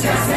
Yes.